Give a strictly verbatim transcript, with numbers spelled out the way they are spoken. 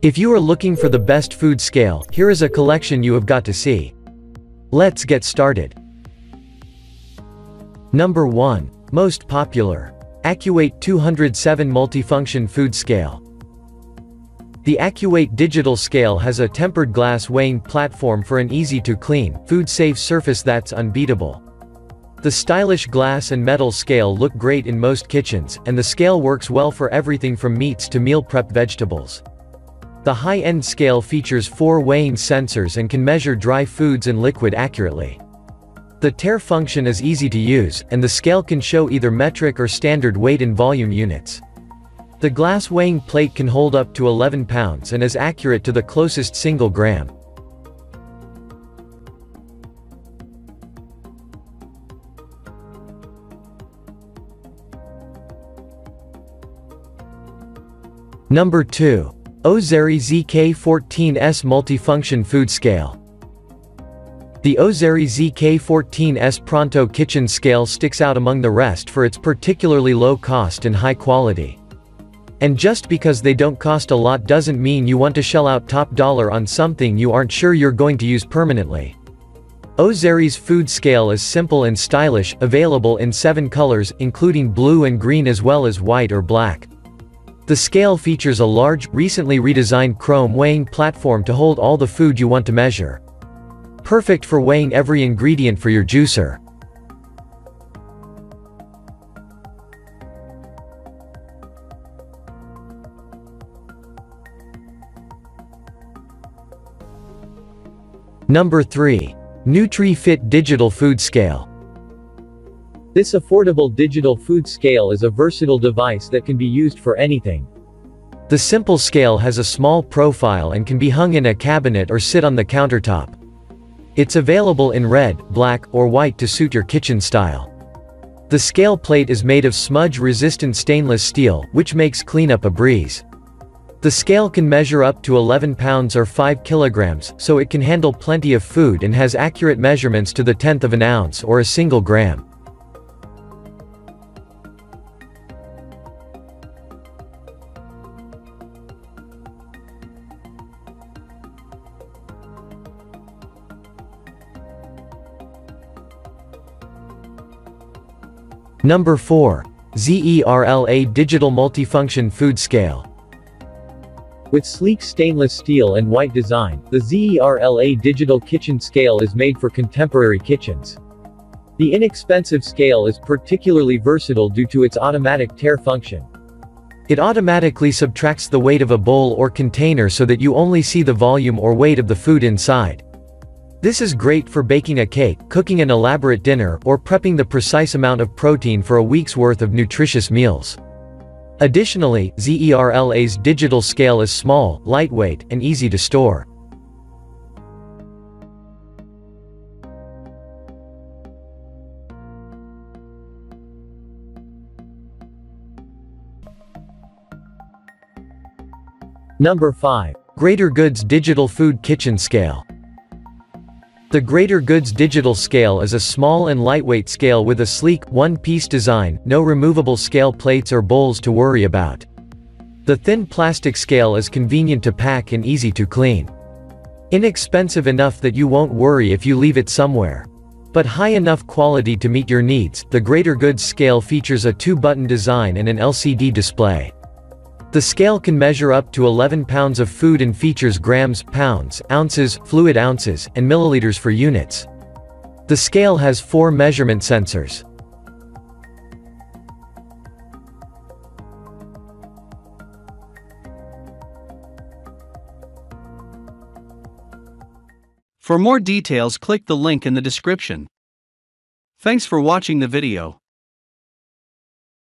If you are looking for the best food scale, here is a collection you have got to see. Let's get started. Number one. Most popular. Accuweight two hundred seven Multifunction Food Scale. The Accuweight digital scale has a tempered glass weighing platform for an easy-to-clean, food-safe surface that's unbeatable. The stylish glass and metal scale look great in most kitchens, and the scale works well for everything from meats to meal-prep vegetables. The high-end scale features four weighing sensors and can measure dry foods and liquid accurately. The tear function is easy to use, and the scale can show either metric or standard weight in volume units. The glass weighing plate can hold up to eleven pounds and is accurate to the closest single gram. Number two. OZERI Z K fourteen S Multifunction Food Scale. The OZERI Z K fourteen S Pronto Kitchen Scale sticks out among the rest for its particularly low cost and high quality. And just because they don't cost a lot doesn't mean you want to shell out top dollar on something you aren't sure you're going to use permanently. OZERI's food scale is simple and stylish, available in seven colors, including blue and green as well as white or black. The scale features a large, recently redesigned chrome weighing platform to hold all the food you want to measure. Perfect for weighing every ingredient for your juicer. Number three. NUTRI FIT Digital Food Scale. This affordable digital food scale is a versatile device that can be used for anything. The simple scale has a small profile and can be hung in a cabinet or sit on the countertop. It's available in red, black, or white to suit your kitchen style. The scale plate is made of smudge-resistant stainless steel, which makes cleanup a breeze. The scale can measure up to eleven pounds or five kilograms, so it can handle plenty of food and has accurate measurements to the tenth of an ounce or a single gram. Number four. ZERLA Digital Multifunction Food Scale. With sleek stainless steel and white design, the ZERLA Digital Kitchen Scale is made for contemporary kitchens. The inexpensive scale is particularly versatile due to its automatic tear function. It automatically subtracts the weight of a bowl or container so that you only see the volume or weight of the food inside. This is great for baking a cake, cooking an elaborate dinner, or prepping the precise amount of protein for a week's worth of nutritious meals. Additionally, ZERLA's digital scale is small, lightweight, and easy to store. Number five. Greater Goods Digital Food Kitchen Scale. The Greater Goods digital scale is a small and lightweight scale with a sleek, one-piece design, no removable scale plates or bowls to worry about. The thin plastic scale is convenient to pack and easy to clean. Inexpensive enough that you won't worry if you leave it somewhere. But high enough quality to meet your needs, the Greater Goods scale features a two-button design and an L C D display. The scale can measure up to eleven pounds of food and features grams, pounds, ounces, fluid ounces, and milliliters for units. The scale has four measurement sensors. For more details, click the link in the description. Thanks for watching the video.